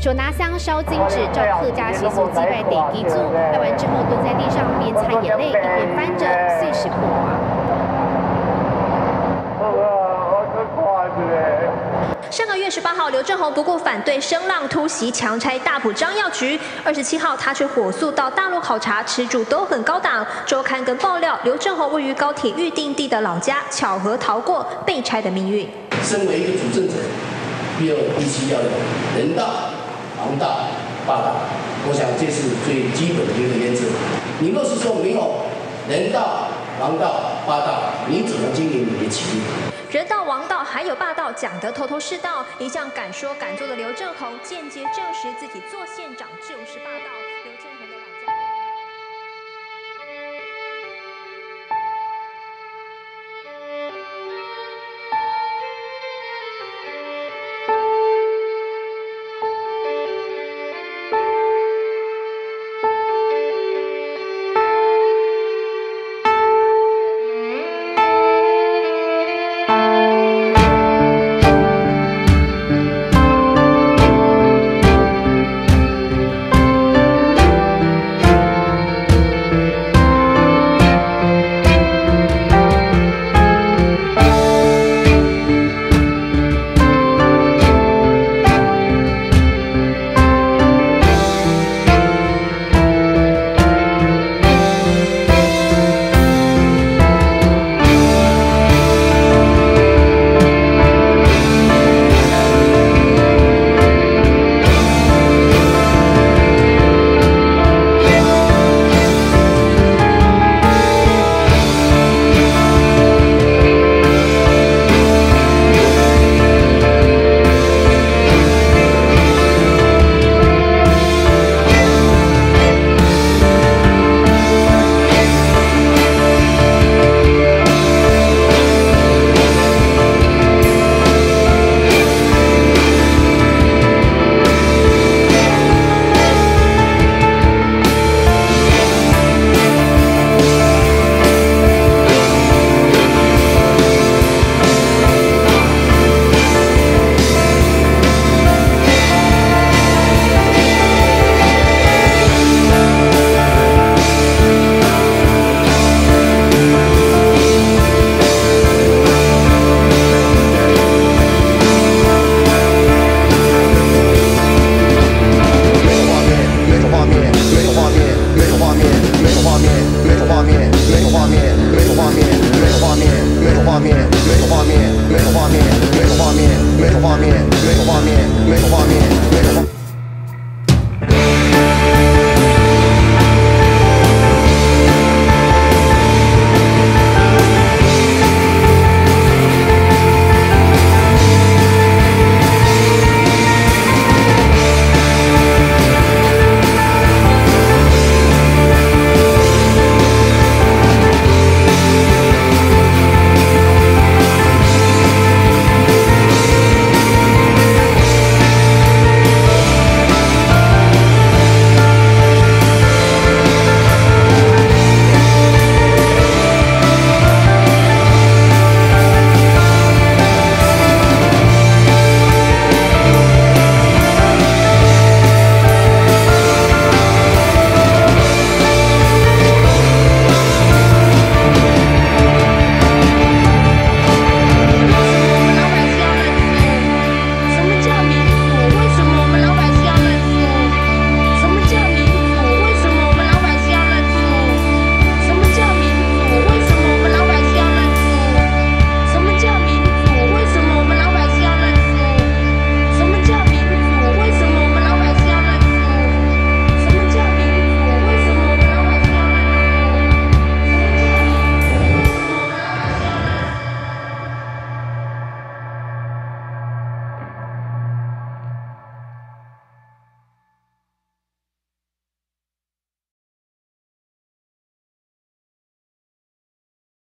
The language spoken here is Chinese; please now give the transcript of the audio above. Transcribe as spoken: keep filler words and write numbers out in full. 手拿香烧金纸，照客家习俗祭拜地基祖，拜完之后蹲在地上，边擦眼泪，一边翻着碎石破瓦。 上个月十八号，刘正宏不顾反对声浪突袭强拆大埔张药局。二十七号，他却火速到大陆考察，吃住都很高档。周刊跟爆料，刘正宏位于高铁预定地的老家，巧合逃过被拆的命运。身为一个主政者，必要必须要有人道、王道、霸道，我想这是最基本的一个原则。你若是说没有人道、王道、霸道，你怎么经营你的企业？ 人道、王道还有霸道，讲得头头是道。一向敢说敢做的刘正宏，间接证实自己做县长就是霸道。